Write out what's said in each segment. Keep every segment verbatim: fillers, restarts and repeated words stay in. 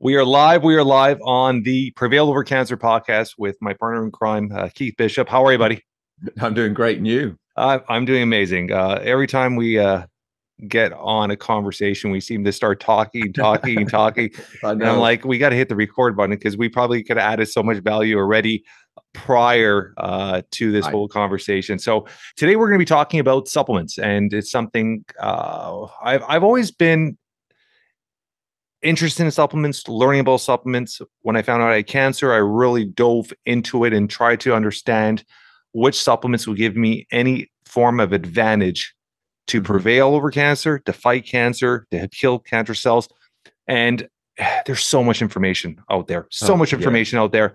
We are live. We are live on the Prevail Over Cancer podcast with my partner in crime, uh, Keith Bishop. How are you, buddy? I'm doing great. And you? Uh, I'm doing amazing. Uh, every time we uh, get on a conversation, we seem to start talking, talking, and talking. I know. And I'm like, we got to hit the record button because we probably could have added so much value already prior uh, to this Hi. whole conversation. So today we're going to be talking about supplements, and it's something uh, I've, I've always been interested in supplements, learning about supplements. When I found out I had cancer, I really dove into it and tried to understand which supplements will give me any form of advantage to prevail over cancer, to fight cancer, to kill cancer cells. And there's so much information out there, so oh, much information yeah. out there.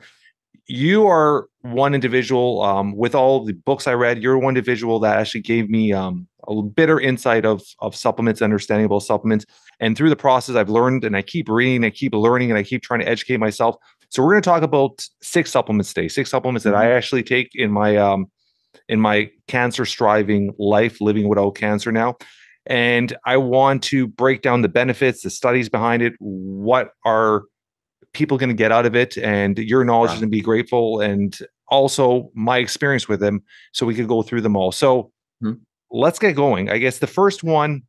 You are one individual, um, with all the books I read, you're one individual that actually gave me um, a bitter insight of, of supplements, understanding about supplements. And through the process, I've learned, and I keep reading, I keep learning, and I keep trying to educate myself. So we're going to talk about six supplements today, six supplements mm-hmm. that I actually take in my um, in my cancer-striving life, living without cancer now. And I want to break down the benefits, the studies behind it, what are people going to get out of it, and your knowledge wow. is going to be grateful, and also my experience with them, so we could go through them all. So mm-hmm. let's get going. I guess the first one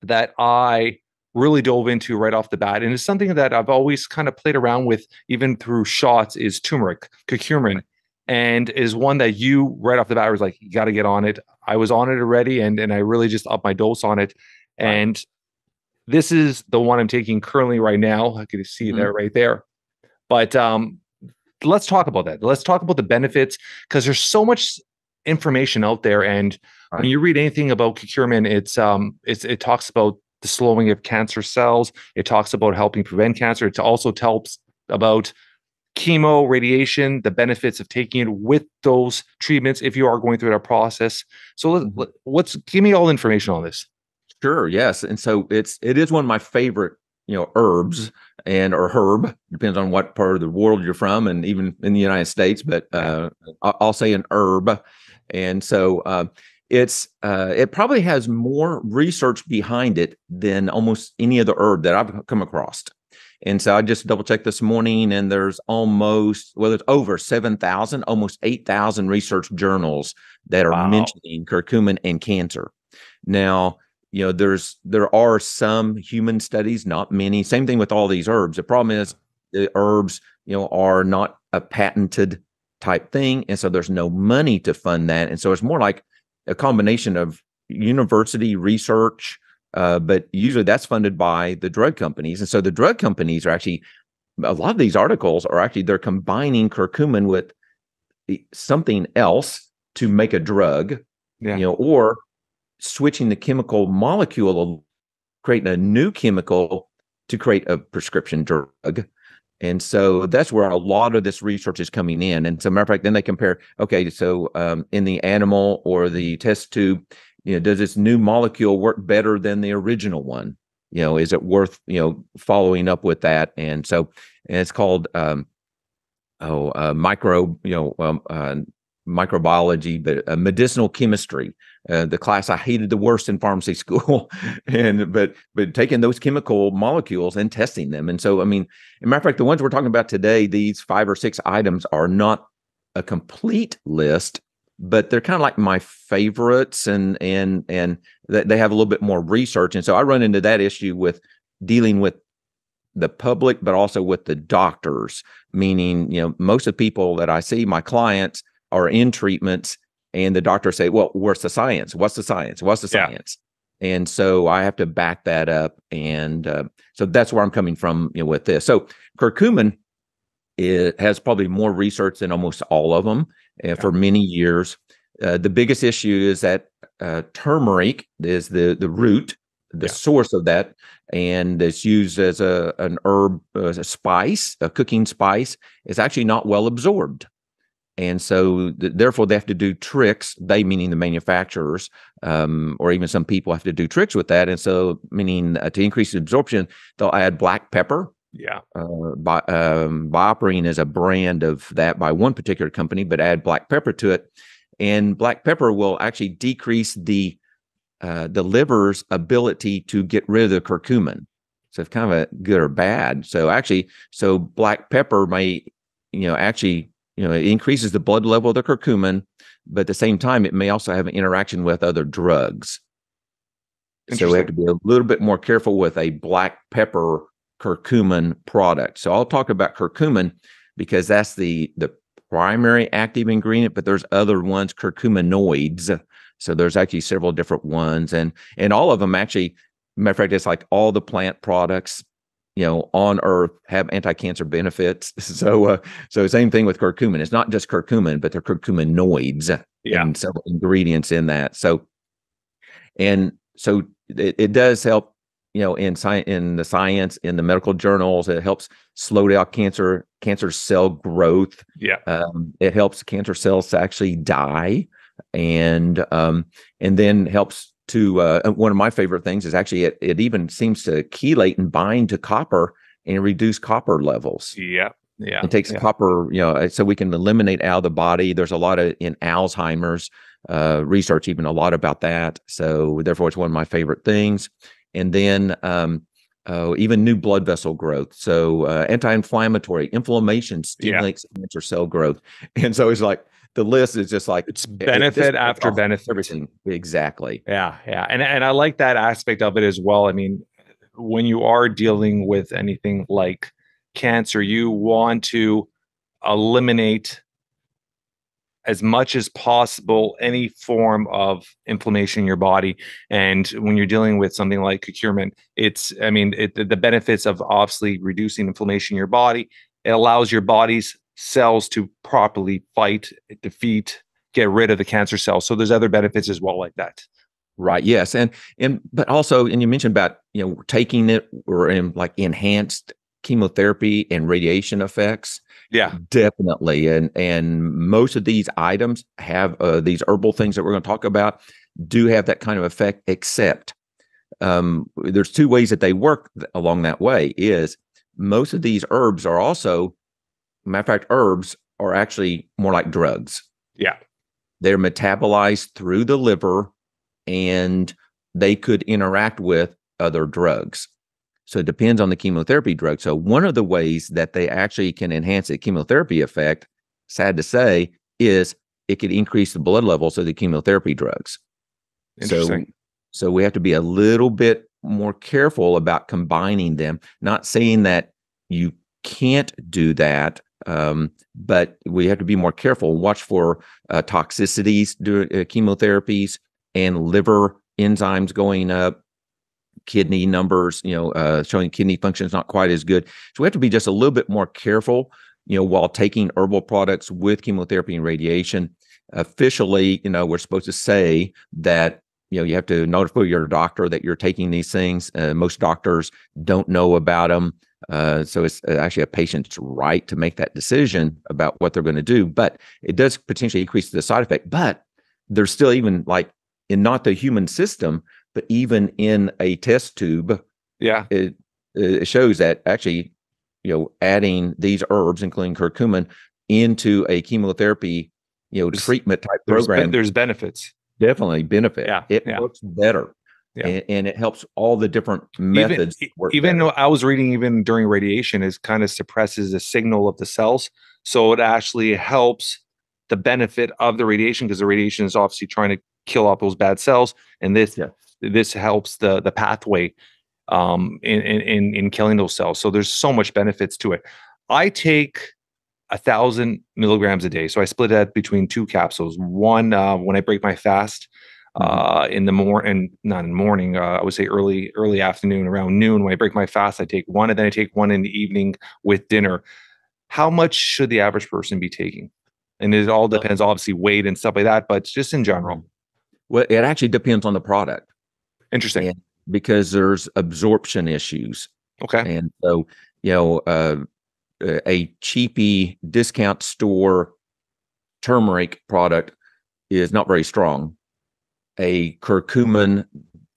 that I really dove into right off the bat, and it's something that I've always kind of played around with, even through shots, is turmeric, curcumin, and is one that you right off the bat was like, you got to get on it. I was on it already, and and I really just upped my dose on it. Wow. And this is the one I'm taking currently right now. I can see mm-hmm. that right there. But um, let's talk about that. Let's talk about the benefits, because there's so much information out there. And right. when you read anything about curcumin, it's um, it's it talks about the slowing of cancer cells. It talks about helping prevent cancer. It also tells about chemo, radiation, the benefits of taking it with those treatments if you are going through that process. So let, let, what's give me all the information on this. Sure. Yes. And so it's, it is one of my favorite, you know, herbs and, or herb, depends on what part of the world you're from, and even in the United States, but, uh, I'll say an herb. And so, um, uh, it's, uh, it probably has more research behind it than almost any other herb that I've come across. And so I just double checked this morning, and there's almost, well, there's over seven thousand, almost eight thousand research journals that are wow. mentioning curcumin and cancer. Now, you know, there's, there are some human studies, not many. Same thing with all these herbs. The problem is the herbs, you know, are not a patented type thing. And so there's no money to fund that. And so it's more like a combination of university research, uh, but usually that's funded by the drug companies. And so the drug companies are actually, a lot of these articles are actually, they're combining curcumin with something else to make a drug, yeah. you know, or switching the chemical molecule, creating a new chemical to create a prescription drug. And so that's where a lot of this research is coming in. And so, as a matter of fact, then they compare, okay, so um, in the animal or the test tube, you know, does this new molecule work better than the original one? You know, is it worth, you know, following up with that? And so, and it's called, um, oh, uh, micro, you know, um, uh, microbiology, but uh, medicinal chemistry. Uh, the class I hated the worst in pharmacy school, and but but taking those chemical molecules and testing them. And so, I mean, as a matter of fact, the ones we're talking about today, these five or six items are not a complete list, but they're kind of like my favorites, and and and th they have a little bit more research. And so I run into that issue with dealing with the public, but also with the doctors, meaning, you know, most of the people that I see, my clients, are in treatments, and the doctors say, well, where's the science? What's the science? What's the science? Yeah. And so I have to back that up. And uh, so that's where I'm coming from, you know, with this. So curcumin, it has probably more research than almost all of them uh, yeah. for many years. Uh, the biggest issue is that uh, turmeric is the, the root, the yeah. source of that, and it's used as a, an herb, uh, as a spice, a cooking spice. It's actually not well absorbed. And so, th therefore, they have to do tricks, they meaning the manufacturers, um, or even some people have to do tricks with that. And so, meaning uh, to increase absorption, they'll add black pepper. Yeah. Uh, bi um, Bioperine is a brand of that by one particular company, but add black pepper to it. And black pepper will actually decrease the, uh, the liver's ability to get rid of the curcumin. So it's kind of a good or bad. So actually, so black pepper may, you know, actually, you know, it increases the blood level of the curcumin, but at the same time, it may also have an interaction with other drugs. So we have to be a little bit more careful with a black pepper curcumin product. So I'll talk about curcumin because that's the, the primary active ingredient, but there's other ones, curcuminoids. So there's actually several different ones, and and all of them actually, matter of fact, it's like all the plant products, you know, on earth have anti-cancer benefits. So uh, so same thing with curcumin. It's not just curcumin, but they're curcuminoids, yeah, and several ingredients in that. So and so it, it does help, you know, in science, in the science, in the medical journals, it helps slow down cancer, cancer cell growth. Yeah, um, it helps cancer cells actually die, and um, and then helps to uh, one of my favorite things is actually it, it even seems to chelate and bind to copper and reduce copper levels. Yeah, yeah, it takes yeah. copper, you know, so we can eliminate out of the body. There's a lot of in Alzheimer's uh, research, even a lot about that. So therefore, it's one of my favorite things. And then um, uh, even new blood vessel growth. So uh, anti-inflammatory, inflammation stimulates yeah. cancer cell growth. And so it's like, the list is just like, it's benefit it, after benefit. Everything. Exactly. Yeah. Yeah. And, and I like that aspect of it as well. I mean, when you are dealing with anything like cancer, you want to eliminate as much as possible any form of inflammation in your body. And when you're dealing with something like curcumin, it's, I mean, it, the benefits of obviously reducing inflammation in your body, it allows your body's cells to properly fight, defeat, get rid of the cancer cells. So there's other benefits as well like that. Right. Yes. And, and, but also, and you mentioned about, you know, taking it or in like enhanced chemotherapy and radiation effects. Yeah, definitely. And, and most of these items have uh, these herbal things that we're going to talk about do have that kind of effect, except um, there's two ways that they work along that way is most of these herbs are also, matter of fact, herbs are actually more like drugs. Yeah. They're metabolized through the liver and they could interact with other drugs. So it depends on the chemotherapy drug. So one of the ways that they actually can enhance the chemotherapy effect, sad to say, is it could increase the blood levels of the chemotherapy drugs. Interesting. So, so we have to be a little bit more careful about combining them. Not saying that you can't do that, um, but we have to be more careful. Watch for uh, toxicities during uh, chemotherapies and liver enzymes going up. Kidney numbers, you know, uh, showing kidney function is not quite as good. So we have to be just a little bit more careful, you know, while taking herbal products with chemotherapy and radiation. Officially, you know, we're supposed to say that, you know, you have to notify your doctor that you're taking these things. Uh, most doctors don't know about them. Uh, so it's actually a patient's right to make that decision about what they're going to do. But it does potentially increase the side effect. But there's still even like in not the human system, but even in a test tube, yeah, it, it shows that actually, you know, adding these herbs, including curcumin, into a chemotherapy, you know, there's, treatment type there's program, be, there's benefits. Definitely benefit. Yeah, it yeah. works better, yeah. and, and it helps all the different methods. Even, work even though I was reading, even during radiation, is kind of suppresses the signal of the cells, so it actually helps the benefit of the radiation because the radiation is obviously trying to kill off those bad cells, and this. Yeah. This helps the the pathway um, in, in in killing those cells. So there's so much benefits to it. I take a thousand milligrams a day, so I split that between two capsules. One uh, when I break my fast uh, in the morning, not in the morning. Uh, I would say early early afternoon, around noon. When I break my fast, I take one, and then I take one in the evening with dinner. How much should the average person be taking? And it all depends, obviously, weight and stuff like that. But just in general, well, it actually depends on the product. Interesting. And because there's absorption issues. Okay. And so, you know, uh, a cheapy discount store turmeric product is not very strong. A curcumin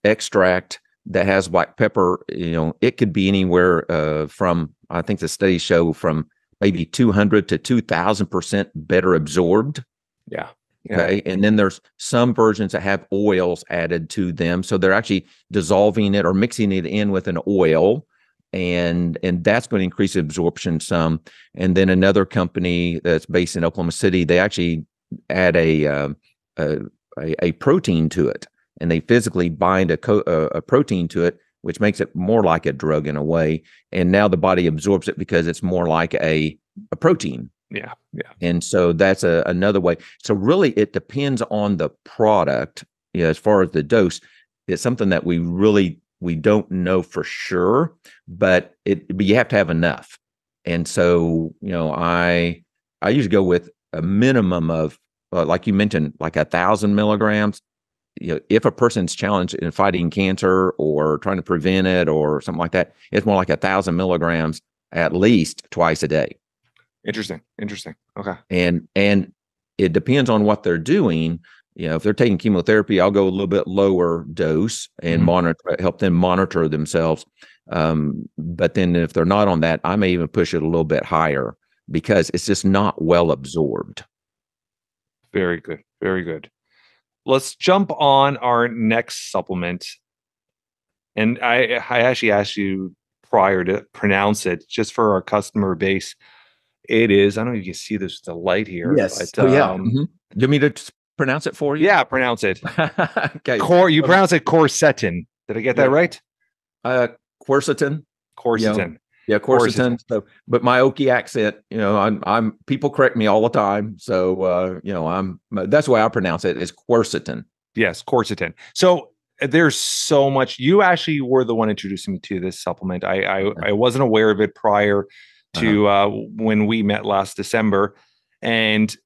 extract that has black pepper, you know, it could be anywhere uh, from, I think the studies show from maybe two hundred to two thousand percent better absorbed. Yeah. Yeah. Okay. And then there's some versions that have oils added to them. So they're actually dissolving it or mixing it in with an oil. and and that's going to increase absorption some. And then another company that's based in Oklahoma City, they actually add a uh, a, a protein to it, and they physically bind a, co- a protein to it, which makes it more like a drug in a way. And now the body absorbs it because it's more like a a protein. Yeah, yeah. And so that's a, another way. So really, it depends on the product. You know, as far as the dose, it's something that we really we don't know for sure, but it but you have to have enough. And so, you know, I I usually go with a minimum of uh, like you mentioned, like a thousand milligrams. You know, if a person's challenged in fighting cancer or trying to prevent it or something like that, it's more like a thousand milligrams at least twice a day. Interesting. Interesting. Okay. And and it depends on what they're doing. You know, if they're taking chemotherapy, I'll go a little bit lower dose and mm-hmm. monitor, help them monitor themselves. Um, but then if they're not on that, I may even push it a little bit higher because it's just not well absorbed. Very good. Very good. Let's jump on our next supplement. And I, I actually asked you prior to pronounce it just for our customer base. It is, I don't know if you can see this with the light here. Yes. But, oh, yeah. Um, mm-hmm. Do you mean to t- pronounce it for you? Yeah, pronounce it. Okay. Cor, you okay. pronounce it quercetin. Did I get yeah. that right? Uh, quercetin. Quercetin. Yeah, yeah quercetin. quercetin. So, but my Okie accent, you know, I'm, I'm, people correct me all the time. So, uh, you know, I'm, that's the way I pronounce it, is quercetin. Yes, quercetin. So there's so much. You actually were the one introducing me to this supplement. I, I, I wasn't aware of it prior to uh, when we met last December. And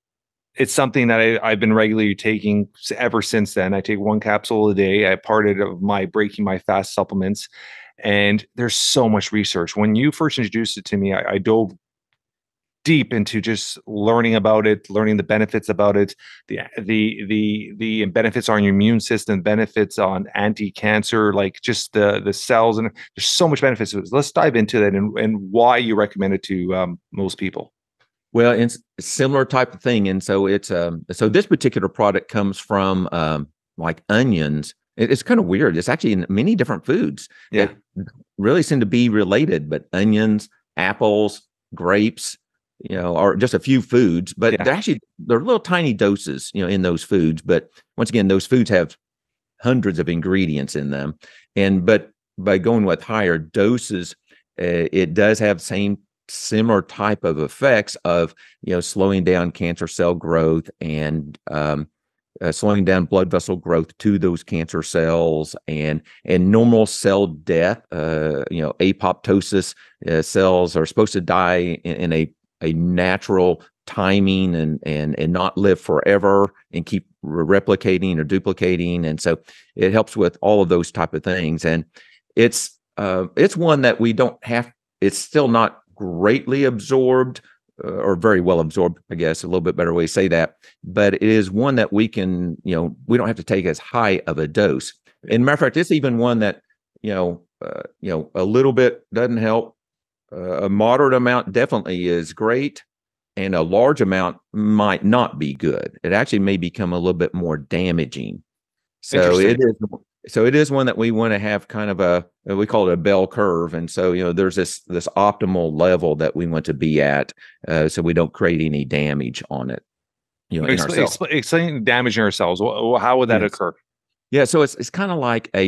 it's something that I, I've been regularly taking ever since then. I take one capsule a day. I parted of my breaking my fast supplements. And there's so much research. When you first introduced it to me, I, I dove deep into just learning about it, learning the benefits about it, the the the the benefits on your immune system, benefits on anti-cancer, like just the the cells, and there's so much benefits. Let's dive into that and, and why you recommend it to um, most people. Well, it's a similar type of thing, and so it's um so this particular product comes from um, like onions. It's kind of weird. It's actually in many different foods. Yeah, that really seem to be related, but onions, apples, grapes, you know, or just a few foods, but yeah. they're actually, they're little tiny doses, you know, in those foods. But once again, those foods have hundreds of ingredients in them. And, but by going with higher doses, uh, it does have same similar type of effects of, you know, slowing down cancer cell growth and, um, uh, slowing down blood vessel growth to those cancer cells and and normal cell death, uh, you know, apoptosis. Uh, cells are supposed to die in, in a a natural timing and and and not live forever and keep replicating or duplicating. And so it helps with all of those type of things. And it's uh, it's one that we don't have, it's still not greatly absorbed uh, or very well absorbed, I guess, a little bit better way to say that. But it is one that we can, you know, we don't have to take as high of a dose. And matter of fact, it's even one that, you know, uh, you know, a little bit doesn't help. Uh, a moderate amount definitely is great, and a large amount might not be good. It actually may become a little bit more damaging. So it is. So it is one that we want to have kind of a, we call it a bell curve. And so, you know, there's this this optimal level that we want to be at, uh, so we don't create any damage on it. You know, explain, in ourselves. explain damaging ourselves. How would that yes. occur? Yeah. So it's it's kind of like a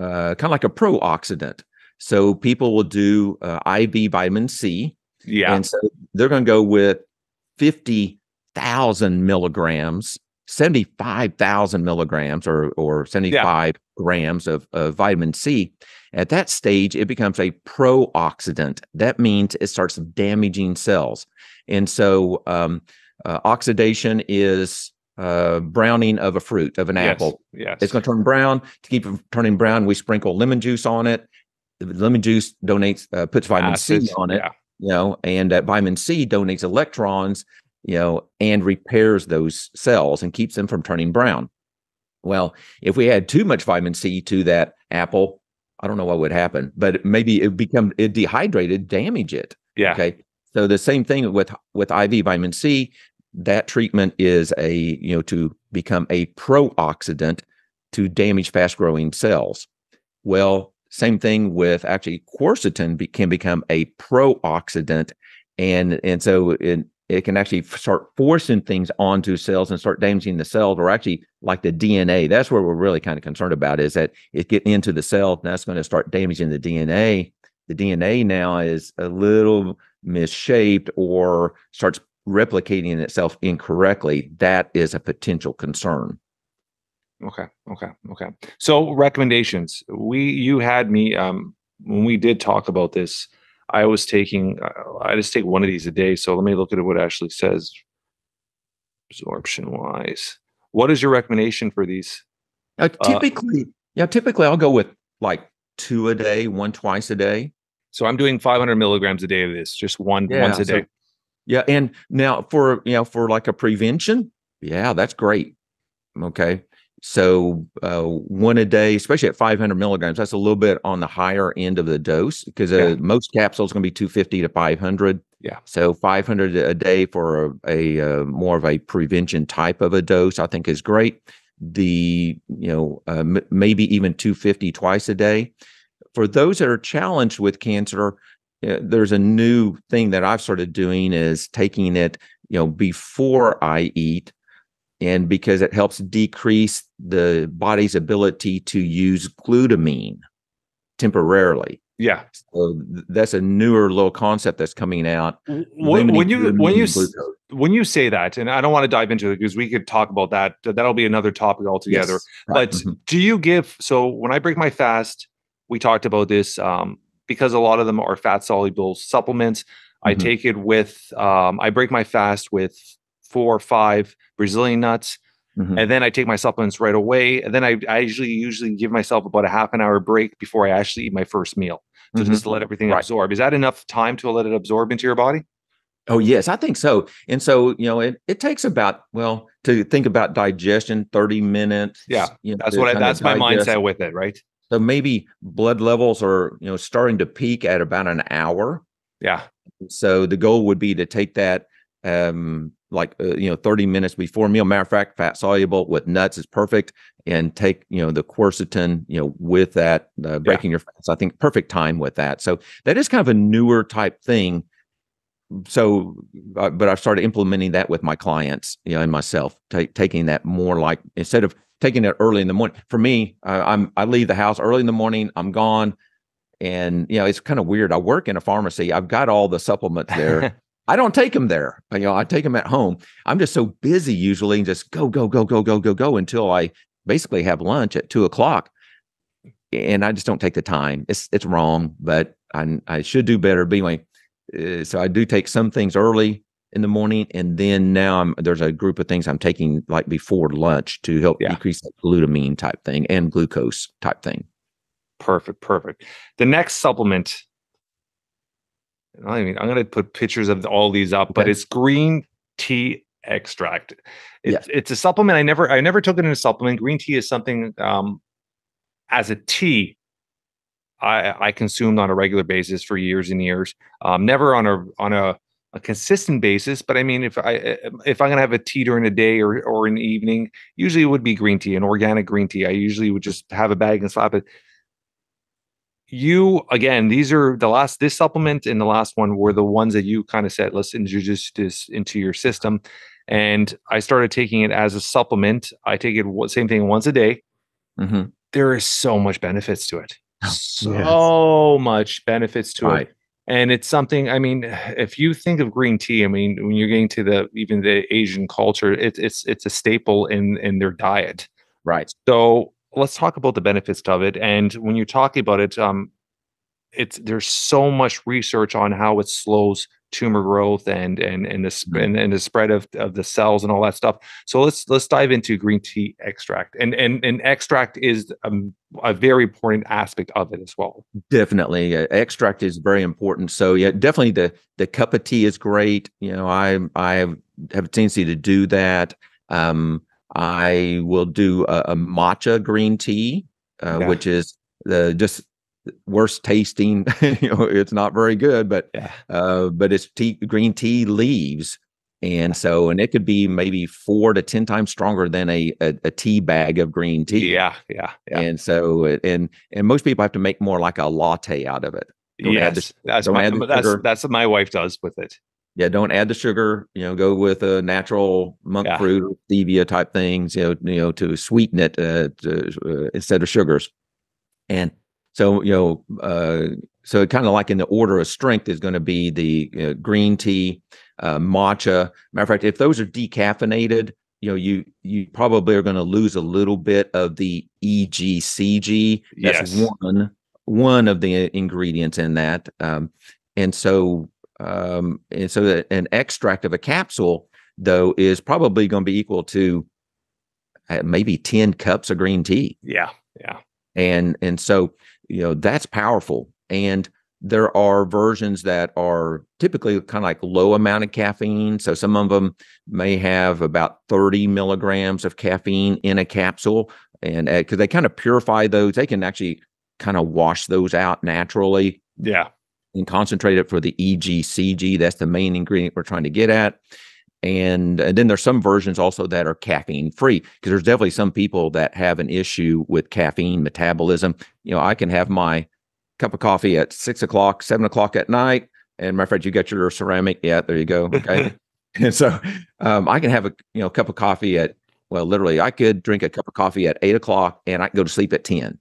uh, kind of like a pro-oxidant. So people will do uh, I V vitamin C, yeah, and so they're going to go with fifty thousand milligrams, seventy-five thousand milligrams, or or seventy-five yeah. grams of, of vitamin C. At that stage, it becomes a pro-oxidant. That means it starts damaging cells, and so um, uh, oxidation is uh, browning of a fruit, of an yes. apple. Yes, it's going to turn brown. To keep it from turning brown, we sprinkle lemon juice on it. Lemon juice donates, uh, puts vitamin Acids, C on it, yeah. you know, and that vitamin C donates electrons, you know, and repairs those cells and keeps them from turning brown. Well, if we add too much vitamin C to that apple, I don't know what would happen, but maybe it become it dehydrated, damage it. Yeah. Okay. So the same thing with, with I V vitamin C, that treatment is a, you know, to become a pro-oxidant to damage fast growing cells. Well, Same thing with actually quercetin be, can become a pro-oxidant. And, and so it, it can actually start forcing things onto cells and start damaging the cells, or actually like the D N A. That's where we're really kind of concerned about, is that it getting into the cell, and that's going to start damaging the D N A. The D N A now is a little misshaped or starts replicating itself incorrectly. That is a potential concern. Okay. Okay. Okay. So recommendations. We, you had me, um, when we did talk about this, I was taking, uh, I just take one of these a day. So let me look at what Ashley says. Absorption wise, what is your recommendation for these? Uh, typically, uh, yeah, typically I'll go with like two a day, one twice a day. So I'm doing five hundred milligrams a day of this, just one yeah, once a so, day. Yeah. And now for, you know, for like a prevention. Yeah, that's great. Okay. So uh, one a day, especially at five hundred milligrams, that's a little bit on the higher end of the dose, because uh, yeah. most capsules going to be two fifty to five hundred. Yeah. So five hundred a day for a, a uh, more of a prevention type of a dose, I think is great. The, you know, uh, m maybe even two fifty twice a day. For those that are challenged with cancer, uh, there's a new thing that I've started doing, is taking it, you know, before I eat. And because it helps decrease the body's ability to use glutamine temporarily. Yeah. So that's a newer little concept that's coming out. When, when you when you glucose. when you say that, and I don't want to dive into it because we could talk about that. That'll be another topic altogether. Yes. But mm-hmm. do you give, so when I break my fast, we talked about this, um, because a lot of them are fat soluble supplements. Mm-hmm. I take it with, um, I break my fast with four or five Brazilian nuts. Mm-hmm. And then I take my supplements right away. And then I, I usually usually give myself about a half an hour break before I actually eat my first meal. So mm-hmm. just to let everything right. absorb. Is that enough time to let it absorb into your body? Oh, yes, I think so. And so, you know, it, it takes about, well, to think about digestion, thirty minutes. Yeah, you know, that's what I, that's my digest. mindset with it, right? So maybe blood levels are, you know, starting to peak at about an hour. Yeah. So the goal would be to take that, um, like, uh, you know, thirty minutes before meal. Matter of fact, fat soluble with nuts is perfect. And take, you know, the quercetin, you know, with that, uh, breaking yeah. your fats, I think perfect time with that. So that is kind of a newer type thing. So, uh, but I've started implementing that with my clients, you know, and myself, taking that more like, instead of taking it early in the morning. For me, uh, I'm, I leave the house early in the morning, I'm gone. And, you know, it's kind of weird. I work in a pharmacy. I've got all the supplements there. I don't take them there. You know, I take them at home. I'm just so busy usually, and just go, go, go, go, go, go, go until I basically have lunch at two o'clock. And I just don't take the time. It's it's wrong, but I, I should do better. But anyway, uh, so I do take some things early in the morning. And then now I'm, there's a group of things I'm taking like before lunch to help yeah. decrease the glutamine type thing and glucose type thing. Perfect, perfect. The next supplement, I mean, I'm going to put pictures of all these up, okay. but it's green tea extract. It's, yeah. it's a supplement. I never, I never took it in a supplement. Green tea is something, um, as a tea, I, I consumed on a regular basis for years and years. Um, never on a, on a, a consistent basis. But I mean, if I, if I'm going to have a tea during the day or, or in the evening, usually it would be green tea, an organic green tea. I usually would just have a bag and slap it. You, again, these are the last, this supplement and the last one were the ones that you kind of said, let's introduce this into your system. And I started taking it as a supplement. I take it same thing once a day. Mm-hmm. There is so much benefits to it. So yes. much benefits to right. it. And it's something, I mean, if you think of green tea, I mean, when you're getting to the, even the Asian culture, it, it's, it's a staple in, in their diet. Right. So let's talk about the benefits of it. And when you're talking about it, um, it's, there's so much research on how it slows tumor growth and, and, and the, sp and, and the spread of, of the cells and all that stuff. So let's, let's dive into green tea extract, and, and, and extract is a, a very important aspect of it as well. Definitely. Uh, extract is very important. So yeah, definitely the, the cup of tea is great. You know, I, I have a tendency to do that. Um, I will do a, a matcha green tea, uh, yeah. which is the just worst tasting. You know, it's not very good, but yeah. uh, but it's tea, green tea leaves, And so, and it could be maybe four to ten times stronger than a, a, a tea bag of green tea. Yeah, yeah, yeah. And so, it, and and most people have to make more like a latte out of it. Don't yes, the, that's, my, that's, that's what my wife does with it. Yeah, don't add the sugar. You know, go with a natural monk yeah. fruit or stevia type things. You know, you know to sweeten it uh, to, uh, instead of sugars. And so, you know, uh, so kind of like in the order of strength is going to be the you know, green tea. Uh, matcha. Matter of fact, if those are decaffeinated, you know, you you probably are going to lose a little bit of the E G C G. That's yes. one one of the ingredients in that, um, and so um, and so that an extract of a capsule though is probably going to be equal to uh, maybe ten cups of green tea. Yeah, yeah, and and so you know that's powerful. And there are versions that are typically kind of like low amount of caffeine. So some of them may have about thirty milligrams of caffeine in a capsule. And because uh, they kind of purify those, they can actually kind of wash those out naturally. Yeah. And concentrate it for the E G C G. That's the main ingredient we're trying to get at. And, and then there's some versions also that are caffeine free, because there's definitely some people that have an issue with caffeine metabolism. You know, I can have my cup of coffee at six o'clock, seven o'clock at night, and my friend, you got your ceramic. Yeah, there you go. Okay, and so um, I can have a you know cup of coffee at well, literally, I could drink a cup of coffee at eight o'clock, and I can go to sleep at ten.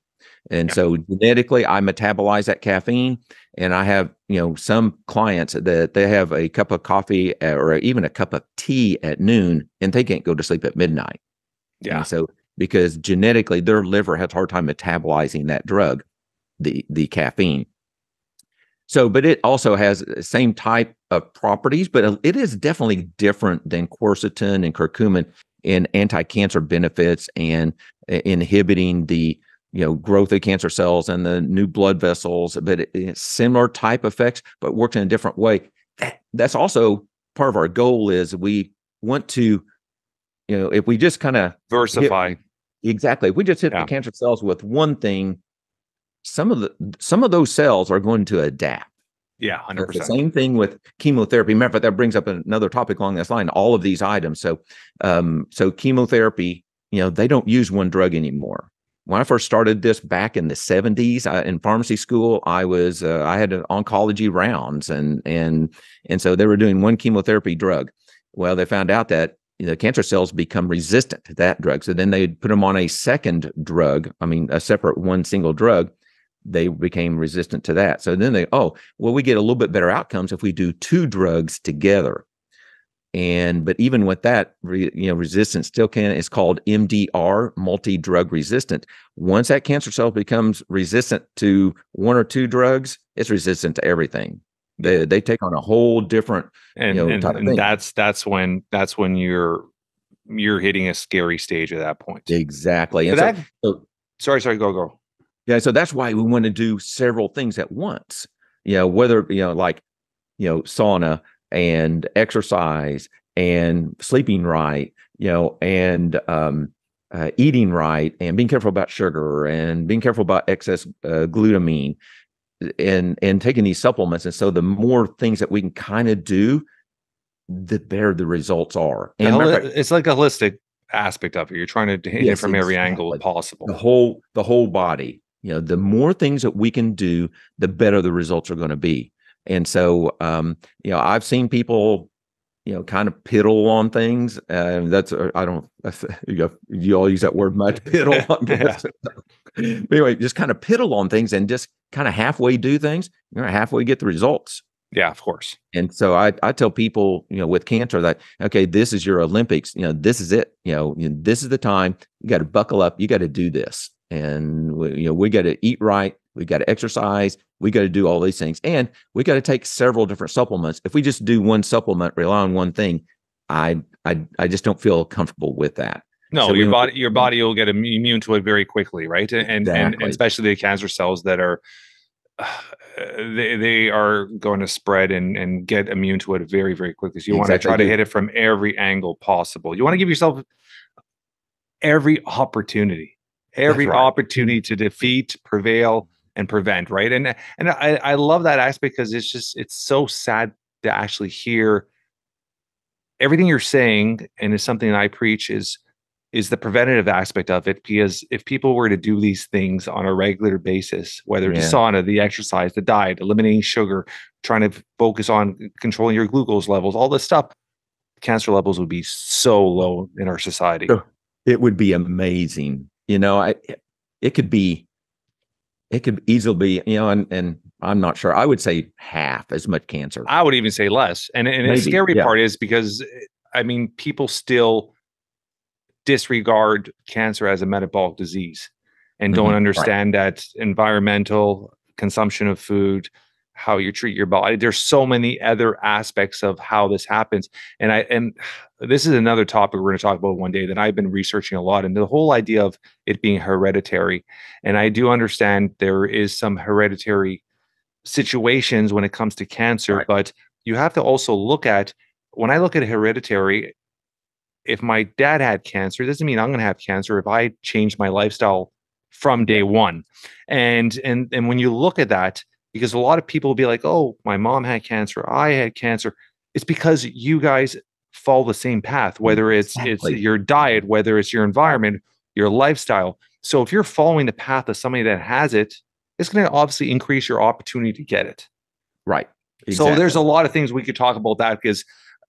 And yeah. so genetically, I metabolize that caffeine, and I have you know some clients that they have a cup of coffee or even a cup of tea at noon, and they can't go to sleep at midnight. Yeah, and so because genetically, their liver has a hard time metabolizing that drug. The, the caffeine. So, but it also has the same type of properties, but it is definitely different than quercetin and curcumin in anti-cancer benefits and inhibiting the, you know, growth of cancer cells and the new blood vessels, but it, it's similar type effects, but works in a different way. That's also part of our goal is we want to, you know, if we just kind of diversify. Exactly. If we just hit yeah. the cancer cells with one thing, some of the some of those cells are going to adapt. Yeah, one hundred percent. It's the same thing with chemotherapy. Matter of fact, that brings up another topic along this line. All of these items. So, um, so chemotherapy. You know, they don't use one drug anymore. When I first started this back in the seventies I, in pharmacy school, I was uh, I had oncology rounds, and and and so they were doing one chemotherapy drug. Well, they found out that the cancer cells become resistant to that drug. So then they put them on a second drug. I mean, a separate one single drug. They became resistant to that. So then they, oh, well, we get a little bit better outcomes if we do two drugs together. And, but even with that, re, you know, resistance still can, it's called M D R, multi-drug resistant. Once that cancer cell becomes resistant to one or two drugs, it's resistant to everything. They they take on a whole different, and, you know, and, type of and thing. that's, that's when, that's when you're, you're hitting a scary stage at that point. Exactly. And so, that, so, sorry, sorry, go, go. Yeah, so that's why we want to do several things at once. You know, whether you know, like, you know, sauna and exercise and sleeping right, you know, and um, uh, eating right and being careful about sugar and being careful about excess uh, glutamine and and taking these supplements. And so, the more things that we can kind of do, the better the results are. And holi- fact, it's like a holistic aspect of it. You're trying to hit yes, it from every exactly. angle possible. The whole the whole body. You know, the more things that we can do, the better the results are going to be. And so, um, you know, I've seen people, you know, kind of piddle on things. Uh, that's, uh, I don't, that's, you know, you all use that word much, piddle on things. But anyway, just kind of piddle on things and just kind of halfway do things, you know, halfway get the results. Yeah, of course. And so I, I tell people, you know, with cancer that, okay, this is your Olympics. You know, this is it. You know, this is the time. You got to buckle up. You got to do this. And we, you know, we got to eat right. We got to exercise. We got to do all these things, and we got to take several different supplements. If we just do one supplement, rely on one thing, I I I just don't feel comfortable with that. No, so your we, body your body will get immune to it very quickly, right? And exactly. and, and especially the cancer cells that are uh, they they are going to spread and and get immune to it very very quickly. So you exactly. want to try to hit it from every angle possible. You want to give yourself every opportunity. Every right. opportunity to defeat, prevail, and prevent, right? And and I, I love that aspect because it's just it's so sad to actually hear everything you're saying, and it's something I preach, is is the preventative aspect of it. Because if people were to do these things on a regular basis, whether it's yeah. sauna, the exercise, the diet, eliminating sugar, trying to focus on controlling your glucose levels, all this stuff, cancer levels would be so low in our society. It would be amazing. You know, I it could be, it could easily be, you know, and, and I'm not sure. I would say half as much cancer. I would even say less. And, and Maybe, the scary yeah. part is because, I mean, people still disregard cancer as a metabolic disease and don't mm-hmm. understand right. that environmental consumption of food, how you treat your body. There's so many other aspects of how this happens. And I, and this is another topic we're going to talk about one day that I've been researching a lot, and the whole idea of it being hereditary. And I do understand there is some hereditary situations when it comes to cancer, right. but you have to also look at, when I look at hereditary, if my dad had cancer, it doesn't mean I'm going to have cancer if I change my lifestyle from day one. And, and, and when you look at that, because a lot of people will be like, oh, my mom had cancer, I had cancer. It's because you guys follow the same path, whether it's exactly. it's your diet, whether it's your environment, your lifestyle. So if you're following the path of somebody that has it, it's going to obviously increase your opportunity to get it. Right. Exactly. So there's a lot of things we could talk about that, because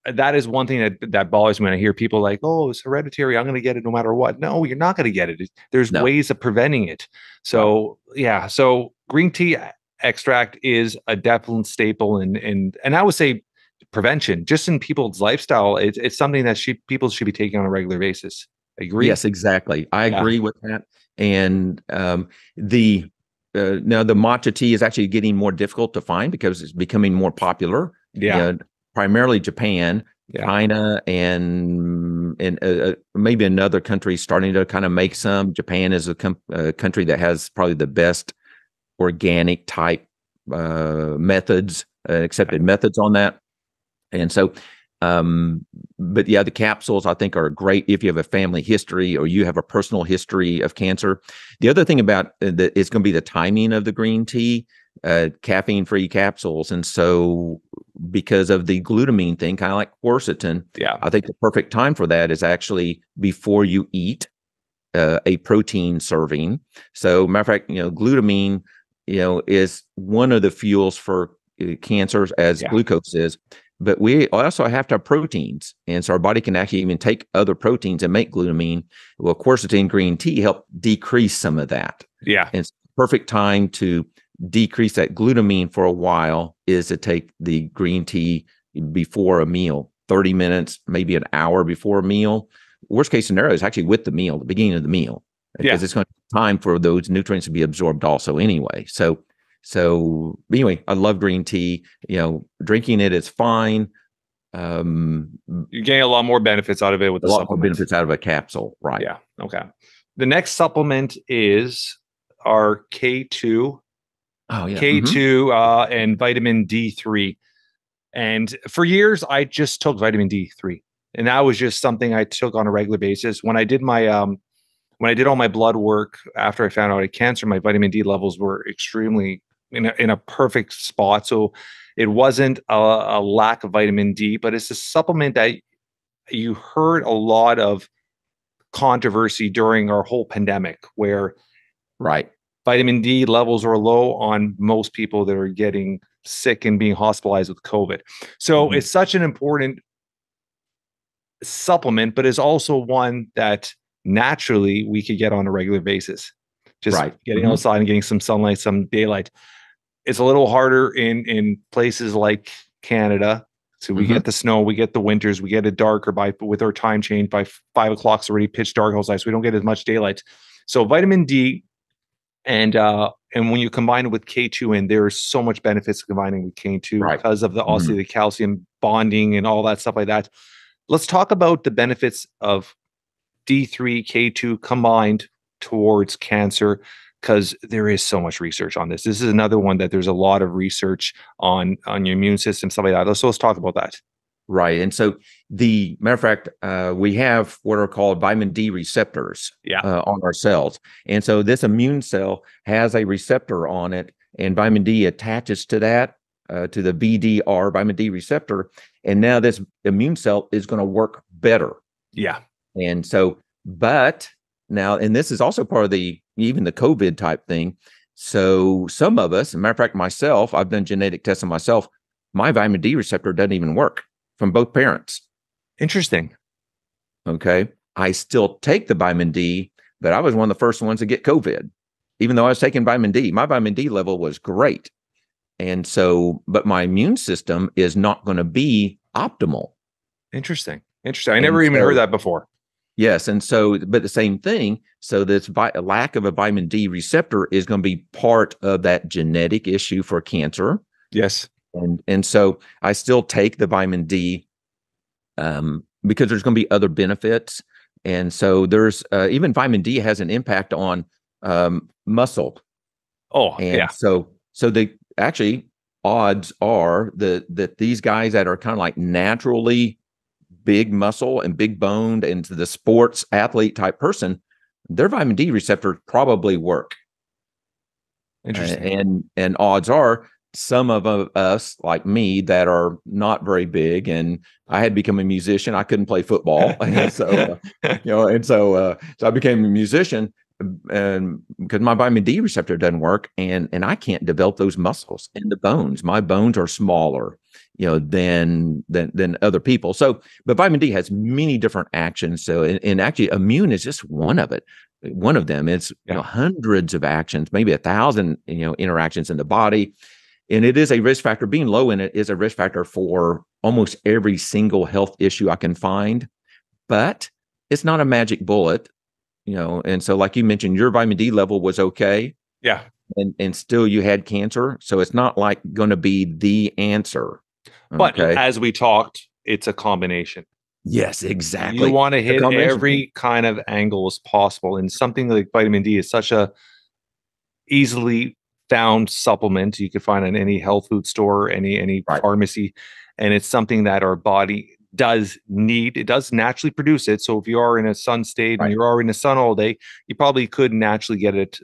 that is one thing that, that bothers me when I hear people like, oh, it's hereditary, I'm going to get it no matter what. No, you're not going to get it. There's no. ways of preventing it. So yeah. So green tea extract is a definite staple, and and and I would say prevention, just in people's lifestyle. It's it's something that she, people should be taking on a regular basis. Agree? Yes, exactly. I yeah. agree with that. And um, the uh, now the matcha tea is actually getting more difficult to find because it's becoming more popular. Yeah, you know, primarily Japan, yeah. China, and and uh, maybe another country starting to kind of make some. Japan is a com- uh, country that has probably the best organic type uh, methods, uh, accepted methods on that. And so, um, but yeah, the capsules I think are great if you have a family history or you have a personal history of cancer. The other thing about the, it's going to be the timing of the green tea, uh, caffeine-free capsules. And so because of the glutamine thing, kind of like quercetin, yeah. I think the perfect time for that is actually before you eat uh, a protein serving. So matter of fact, you know, glutamine, you know, is one of the fuels for uh, cancers as yeah. glucose is, but we also have to have proteins. And so our body can actually even take other proteins and make glutamine. Well, quercetin green tea helped decrease some of that. Yeah. And it's perfect time to decrease that glutamine for a while is to take the green tea before a meal, thirty minutes, maybe an hour before a meal. Worst case scenario is actually with the meal, the beginning of the meal. Because yeah. it's going to be time for those nutrients to be absorbed also anyway. So, so anyway, I love green tea. You know, drinking it is fine. Um, You're getting a lot more benefits out of it with a the lot supplement. More benefits out of a capsule, right? Yeah. Okay. The next supplement is our K two, oh yeah, K two mm-hmm. uh, and vitamin D three. And for years, I just took vitamin D three, and that was just something I took on a regular basis. When I did my um. When I did all my blood work after I found out I had cancer, my vitamin D levels were extremely in a, in a perfect spot. So it wasn't a, a lack of vitamin D, but it's a supplement that you heard a lot of controversy during our whole pandemic, where right vitamin D levels are low on most people that are getting sick and being hospitalized with COVID. So mm-hmm. it's such an important supplement, but it's also one that naturally we could get on a regular basis, just right. getting mm-hmm. outside and getting some sunlight, some daylight. It's a little harder in in places like Canada, so we mm-hmm. get the snow, we get the winters, we get it darker by with our time change. By five o'clock it's already pitch dark outside, so we don't get as much daylight. So vitamin D and uh and when you combine it with K two, and there are so much benefits combining with K two right. because of the mm-hmm. also the calcium bonding and all that stuff like that. Let's talk about the benefits of D three, K two combined towards cancer, because there is so much research on this. This is another one that there's a lot of research on on your immune system, stuff like that. So let's talk about that. Right. And so the matter of fact, uh, we have what are called vitamin D receptors yeah. uh, on our cells. And so this immune cell has a receptor on it, and vitamin D attaches to that, uh, to the V D R, vitamin D receptor. And now this immune cell is going to work better. Yeah. And so, but now, and this is also part of the, even the COVID type thing. So some of us, as a matter of fact, myself, I've done genetic testing myself. My vitamin D receptor doesn't even work from both parents. Interesting. Okay. I still take the vitamin D, but I was one of the first ones to get COVID. Even though I was taking vitamin D, my vitamin D level was great. And so, but my immune system is not going to be optimal. Interesting. Interesting. I and never even so, heard that before. Yes. And so, but the same thing. So this vi- lack of a vitamin D receptor is going to be part of that genetic issue for cancer. Yes. And, and so I still take the vitamin D um, because there's going to be other benefits. And so there's uh, even vitamin D has an impact on um, muscle. Oh, and yeah. So, so the actually odds are the, that these guys that are kind of like naturally big muscle and big boned and the sports athlete type person, their vitamin D receptors probably work. Interesting. Uh, and, and odds are some of us like me that are not very big, and I had become a musician. I couldn't play football. And so, uh, you know, and so, uh, so I became a musician, and because my vitamin D receptor doesn't work, and, and I can't develop those muscles and the bones. My bones are smaller, you know, than, than, than other people. So, but vitamin D has many different actions. So, and, and actually immune is just one of it. One of them, it's yeah. you know, hundreds of actions, maybe a thousand, you know, interactions in the body. And it is a risk factor. Being low in it is a risk factor for almost every single health issue I can find, but it's not a magic bullet, you know? And so like you mentioned, your vitamin D level was okay. Yeah. And and still you had cancer. So it's not like going to be the answer. But okay? As we talked, it's a combination. Yes, exactly. You want to hit every kind of angle as possible. And something like vitamin D is such a easily found supplement you could find in any health food store, any any right. pharmacy, and it's something that our body does need. It does naturally produce it. So if you are in a sun state right. and you are in the sun all day, you probably could naturally get it.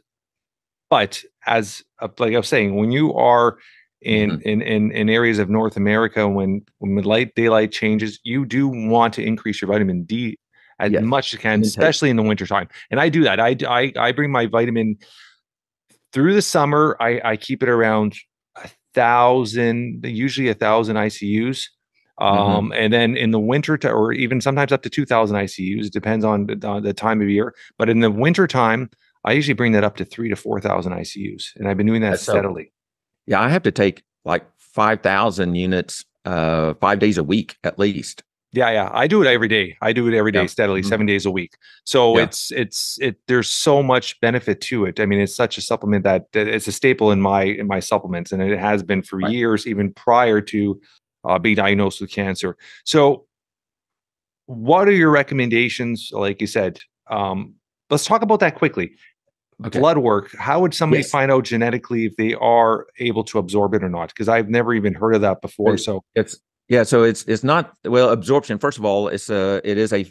But as uh, like I was saying, when you are in mm-hmm. in, in in areas of North America, when when light daylight changes, you do want to increase your vitamin D as yes. much as you can, especially in the winter time. And I do that. I I I bring my vitamin. Through the summer, I, I keep it around a thousand, usually a thousand I C Us. Um, mm-hmm. And then in the winter, to, or even sometimes up to two thousand I C Us, it depends on the, on the time of year. But in the winter time, I usually bring that up to three to four thousand I C Us. And I've been doing that That's steadily. So, yeah, I have to take like five thousand units, uh, five days a week at least. Yeah, yeah. I do it every day. I do it every day yeah. steadily, mm-hmm. seven days a week. So yeah. it's, it's, it, there's so much benefit to it. I mean, it's such a supplement that, that it's a staple in my, in my supplements, and it has been for right. years, even prior to uh, being diagnosed with cancer. So what are your recommendations? Like you said, um, let's talk about that quickly. Okay. Blood work. How would somebody yes. find out genetically if they are able to absorb it or not? Because I've never even heard of that before. It's, so it's, Yeah, so it's it's not well absorption. First of all, it's a it is a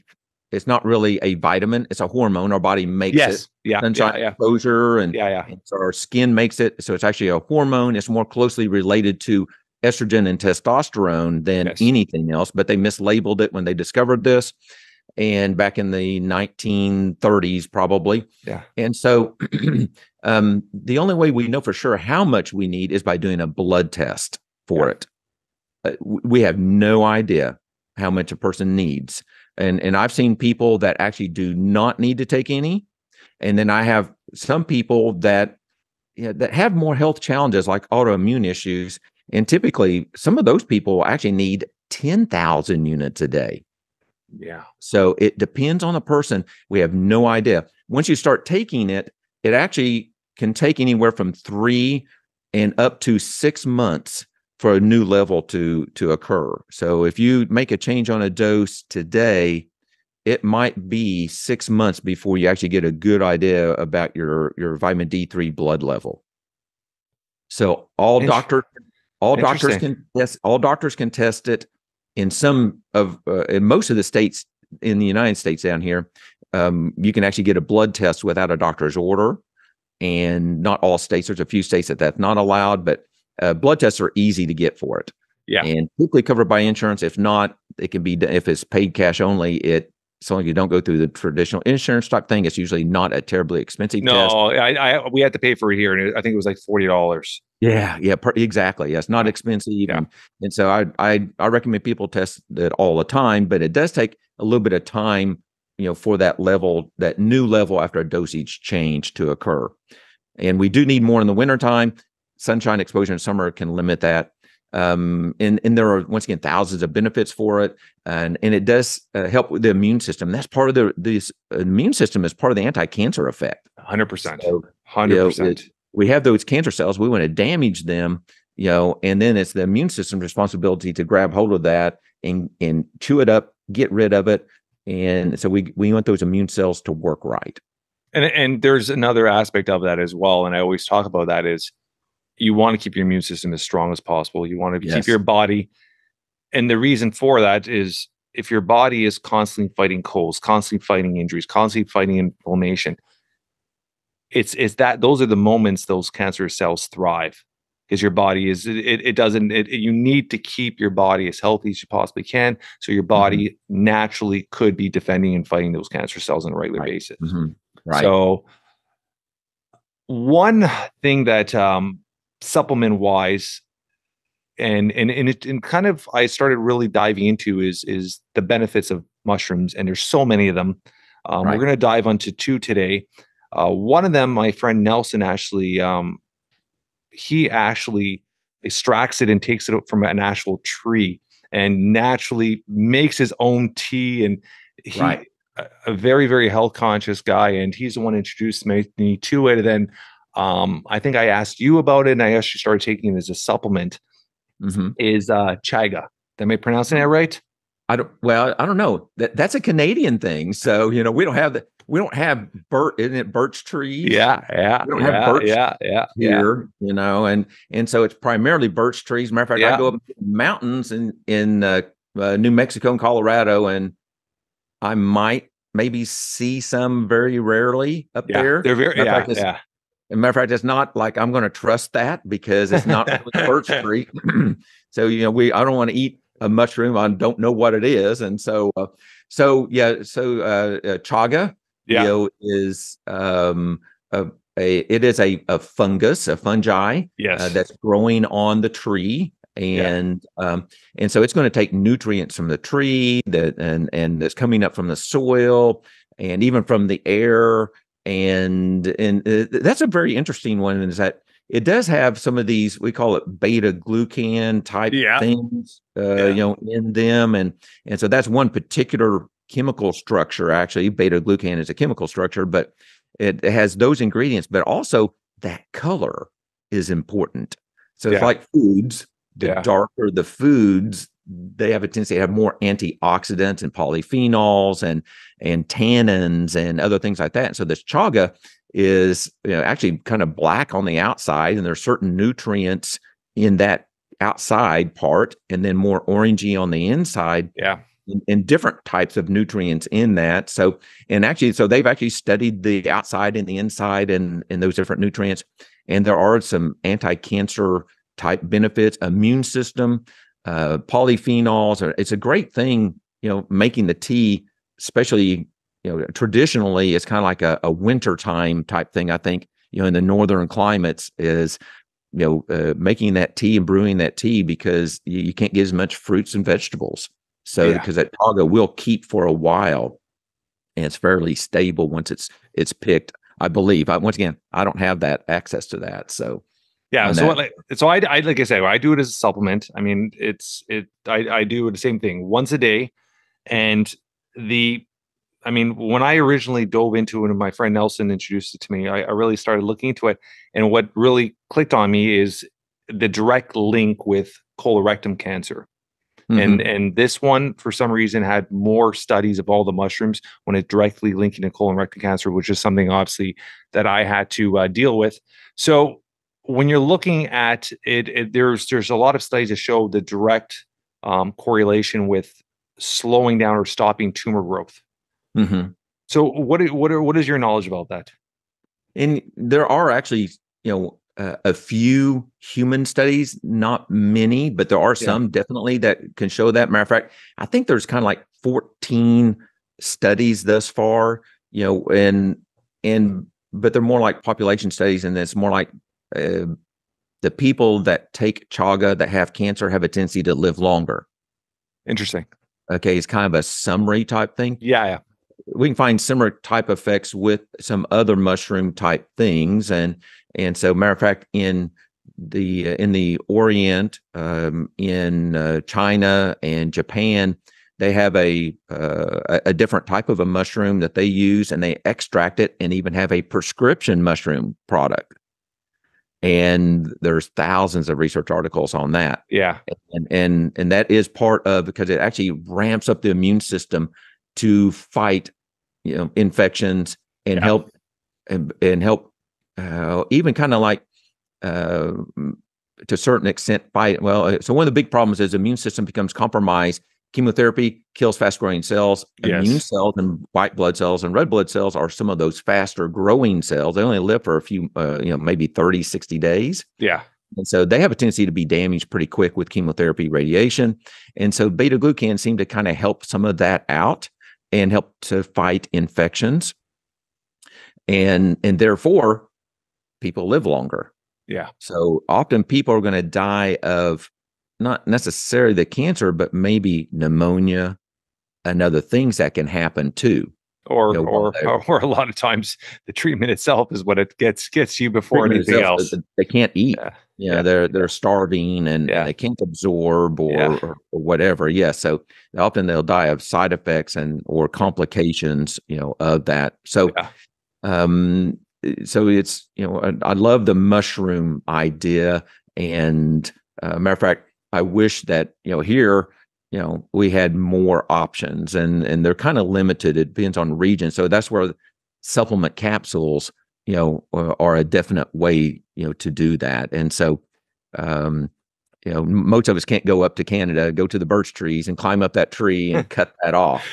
it's not really a vitamin. It's a hormone. Our body makes yes. it. Yeah, sunshine yeah, yeah. exposure and, yeah, yeah. and so our skin makes it. So it's actually a hormone. It's more closely related to estrogen and testosterone than yes. anything else. But they mislabeled it when they discovered this, and back in the nineteen thirties probably. Yeah, and so um, the only way we know for sure how much we need is by doing a blood test for yeah. it. We have no idea how much a person needs. And, and I've seen people that actually do not need to take any. And then I have some people that, you know, that have more health challenges like autoimmune issues. And typically some of those people actually need ten thousand units a day. Yeah. So it depends on the person. We have no idea. Once you start taking it, it actually can take anywhere from three and up to six months for a new level to to occur. So if you make a change on a dose today, it might be six months before you actually get a good idea about your your vitamin D three blood level. So all doctors all doctors can yes all doctors can test it. In some of uh, in most of the states in the United States down here, um, you can actually get a blood test without a doctor's order. And not all states. There's a few states that that's not allowed, but Uh, blood tests are easy to get for it. Yeah. And typically covered by insurance. If not, it can be, if it's paid cash only, it, so long as you don't go through the traditional insurance type thing, it's usually not a terribly expensive no, test. No, I, I, we had to pay for it here, and I think it was like forty dollars. Yeah, yeah, per, exactly. Yeah, it's not expensive. Yeah. And, and so I, I, I recommend people test it all the time, but it does take a little bit of time, you know, for that level, that new level after a dosage change to occur. And we do need more in the wintertime. Sunshine exposure in summer can limit that. Um, and, and there are, once again, thousands of benefits for it. And, and it does uh, help with the immune system. That's part of the, this immune system is part of the anti-cancer effect. one hundred percent. So, one hundred percent. You know, it, we have those cancer cells. We want to damage them, you know, and then it's the immune system's responsibility to grab hold of that and, and chew it up, get rid of it. And so we, we want those immune cells to work right. And, and there's another aspect of that as well. And I always talk about that is, you want to keep your immune system as strong as possible. You want to yes. keep your body. And the reason for that is if your body is constantly fighting colds, constantly fighting injuries, constantly fighting inflammation, it's it's that those are the moments those cancerous cells thrive, because your body is, it, it doesn't, it, you need to keep your body as healthy as you possibly can. So your body mm-hmm. naturally could be defending and fighting those cancer cells on a regular right. basis. Mm-hmm. Right. So one thing that, um, supplement wise and and and, it, and kind of I started really diving into is is the benefits of mushrooms, and there's so many of them. um right. We're going to dive onto two today. Uh one of them, my friend Nelson, actually um he actually extracts it and takes it from an actual tree and naturally makes his own tea, and he right. a, a very very health conscious guy, and he's the one who introduced me to it. And then Um, I think I asked you about it, and I actually started taking it as a supplement. Mm-hmm. Is uh, chaga? Am I pronouncing that right? I don't. Well, I don't know. That that's a Canadian thing. So you know, we don't have the, we don't have birch, isn't it birch trees? Yeah, yeah. We don't yeah, have birch. Yeah, yeah. Here, yeah. you know, and and so it's primarily birch trees. Matter of fact, yeah. I go up in mountains in in uh, uh, New Mexico and Colorado, and I might maybe see some very rarely up yeah, there. They're very. Yeah, fact, yeah. As a matter of fact, it's not like I'm going to trust that, because it's not really birch tree. So, you know, we, I don't want to eat a mushroom. I don't know what it is. And so, uh, so yeah, so uh, uh, chaga, yeah. you know, is um, a, a, it is a, a fungus, a fungi yes. uh, that's growing on the tree. And, yeah. um, and so it's going to take nutrients from the tree that, and, and that's coming up from the soil and even from the air. And and uh, that's a very interesting one, is that it does have some of these, we call it beta glucan type yeah. things, uh, yeah. you know, in them, and and so that's one particular chemical structure. Actually, beta glucan is a chemical structure, but it, it has those ingredients. But also that color is important. So yeah. it's like foods. The yeah. darker the foods, they have a tendency to have more antioxidants and polyphenols and and tannins and other things like that. And so this chaga is, you know, actually kind of black on the outside, and there are certain nutrients in that outside part, and then more orangey on the inside. Yeah, and, and different types of nutrients in that. So, and actually, so they've actually studied the outside and the inside and and those different nutrients. And there are some anti-cancer type benefits, immune system. Uh, polyphenols, or it's a great thing, you know, making the tea, especially, you know, traditionally, it's kind of like a, a wintertime type thing. I think, you know, in the northern climates is, you know, uh, making that tea and brewing that tea, because you, you can't get as much fruits and vegetables. So, because yeah. that chaga will keep for a while, and it's fairly stable once it's, it's picked, I believe. I, once again, I don't have that access to that. So. Yeah, so what, like, so I, I like I said, I do it as a supplement. I mean, it's it. I, I do the same thing once a day, and the, I mean, when I originally dove into it, and my friend Nelson introduced it to me, I, I really started looking into it, and what really clicked on me is the direct link with colorectal cancer, mm-hmm. and and this one for some reason had more studies of all the mushrooms when it directly linked to colorectal cancer, which is something obviously that I had to uh, deal with. So. When you're looking at it, it, there's there's a lot of studies that show the direct um, correlation with slowing down or stopping tumor growth. Mm-hmm. So what what are, what is your knowledge about that? And there are actually, you know, uh, a few human studies, not many, but there are some yeah. definitely that can show that. Matter of fact, I think there's kind of like fourteen studies thus far, you know, and, and, but they're more like population studies, and it's more like uh, the people that take chaga that have cancer have a tendency to live longer. Interesting. Okay, it's kind of a summary type thing. Yeah, yeah. We can find similar type effects with some other mushroom type things, and and so matter of fact, in the uh, in the Orient, um, in uh, China and Japan, they have a uh, a different type of a mushroom that they use, and they extract it, and even have a prescription mushroom product. And there's thousands of research articles on that. Yeah, and and and that is part of, because it actually ramps up the immune system to fight, you know, infections and yeah. help and, and help uh, even kind of like uh, to a certain extent fight. Well, so one of the big problems is the immune system becomes compromised. Chemotherapy kills fast growing cells. Yes. Immune cells and white blood cells and red blood cells are some of those faster growing cells. They only live for a few, uh, you know, maybe thirty, sixty days. Yeah. And so they have a tendency to be damaged pretty quick with chemotherapy, radiation. And so beta glucan seemed to kind of help some of that out and help to fight infections. And, and therefore people live longer. Yeah. So often people are going to die of not necessarily the cancer, but maybe pneumonia and other things that can happen too. Or, you know, or, or, or a lot of times the treatment itself is what it gets, gets you before anything else. They can't eat. Yeah. You know, yeah. They're, they're starving and yeah. they can't absorb or, yeah. or, or whatever. Yeah. So often they'll die of side effects and, or complications, you know, of that. So, yeah. um, so it's, you know, I, I love the mushroom idea. And uh, matter of fact, I wish that, you know, here, you know, we had more options, and and they're kind of limited. It depends on region. So that's where supplement capsules, you know, are, are a definite way, you know, to do that. And so, um, you know, most of us can't go up to Canada, go to the birch trees and climb up that tree and cut that off.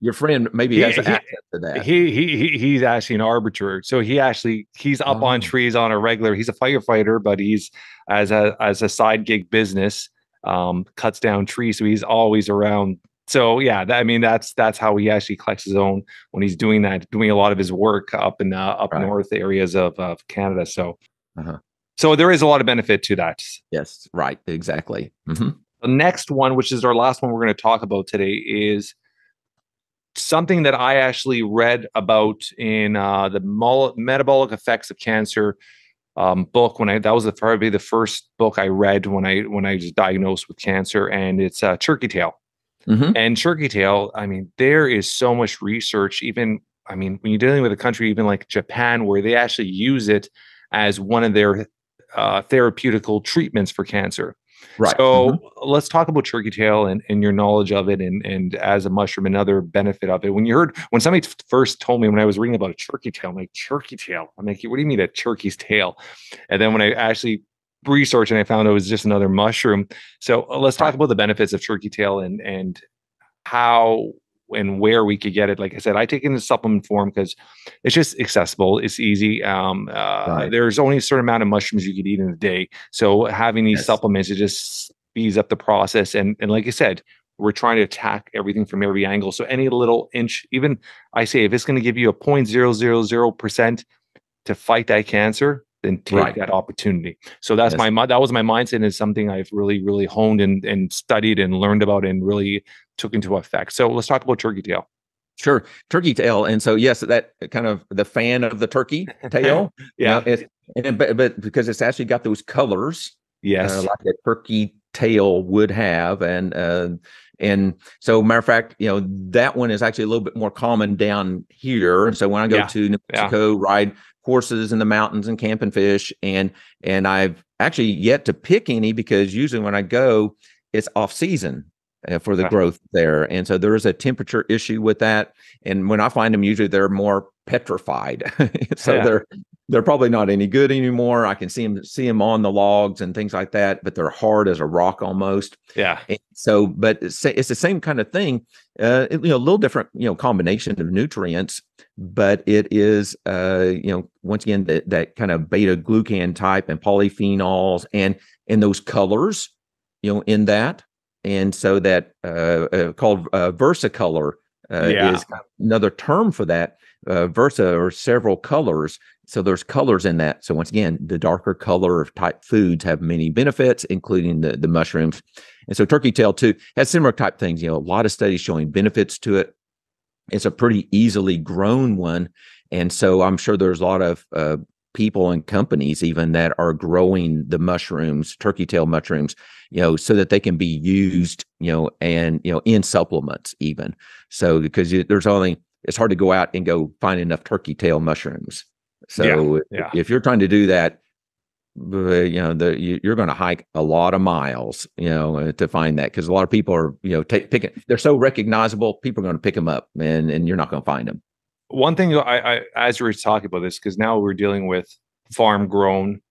Your friend maybe he, has he, access to that. He he he he's actually an arbiter. So he actually he's up oh. on trees on a regular. He's a firefighter, but he's as a as a side gig business, um, cuts down trees. So he's always around. So yeah, that, I mean that's that's how he actually collects his own when he's doing that, doing a lot of his work up in uh, up right. north areas of of Canada. So uh-huh. so there is a lot of benefit to that. Yes, right, exactly. Mm-hmm. The next one, which is our last one, we're going to talk about today, is something that I actually read about in uh, the Metabolic Effects of Cancer um, book. When I that was the, probably the first book I read when I when I was diagnosed with cancer, and it's uh, Turkey Tail. Mm-hmm. And Turkey Tail, I mean, there is so much research. Even I mean, when you're dealing with a country even like Japan, where they actually use it as one of their uh, therapeutical treatments for cancer. Right. So mm-hmm. let's talk about turkey tail and, and your knowledge of it, and, and as a mushroom, another benefit of it. When you heard, when somebody first told me, when I was reading about a turkey tail, I'm like, turkey tail? I'm like, what do you mean a turkey's tail? And then when I actually researched and I found it was just another mushroom. So let's talk about the benefits of turkey tail and, and how and where we could get it. Like I said, I take it in the supplement form because it's just accessible. It's easy. Um, uh, right. There's only a certain amount of mushrooms you could eat in a day. So having these yes. supplements, it just speeds up the process. And, and like I said, we're trying to attack everything from every angle. So any little inch, even I say, if it's going to give you a zero point zero zero zero percent to fight that cancer, then take right. that opportunity. So that's yes. my, that was my mindset, and it's something I've really, really honed and, and studied and learned about and really took into effect. So let's talk about turkey tail. Sure. Turkey tail. And so, yes, that kind of the fan of the turkey tail. yeah. You know, it's, and, but, but because it's actually got those colors. Yes. Uh, like a turkey tail would have. And, uh, and so matter of fact, you know, that one is actually a little bit more common down here. And so when I go yeah. to New Mexico, yeah. ride horses in the mountains and camp and fish, and, and I've actually yet to pick any, because usually when I go, it's off season for the growth there. And so there is a temperature issue with that. And when I find them, usually they're more petrified. So yeah. they're they're probably not any good anymore. I can see them see them on the logs and things like that, but they're hard as a rock almost. Yeah. And so, but it's, it's the same kind of thing. Uh, it, you know, a little different, you know, combination of nutrients, but it is, uh, you know, once again that that kind of beta glucan type and polyphenols and and those colors, you know, in that, and so that uh, uh, called uh, versicolor uh, yeah. is another term for that. Uh, versa or several colors. So there's colors in that. So once again, the darker color type foods have many benefits, including the, the mushrooms. And so turkey tail too has similar type things, you know, a lot of studies showing benefits to it. It's a pretty easily grown one. And so I'm sure there's a lot of uh, people and companies even that are growing the mushrooms, turkey tail mushrooms, you know, so that they can be used, you know, and, you know, in supplements even. So because there's only, it's hard to go out and go find enough turkey tail mushrooms. So yeah, yeah. if you're trying to do that, you know, the, you're going to hike a lot of miles, you know, to find that, because a lot of people are, you know, take, picking. They're so recognizable. People are going to pick them up, and and you're not going to find them. One thing I, I as we were talking about this, because now we're dealing with farm grown.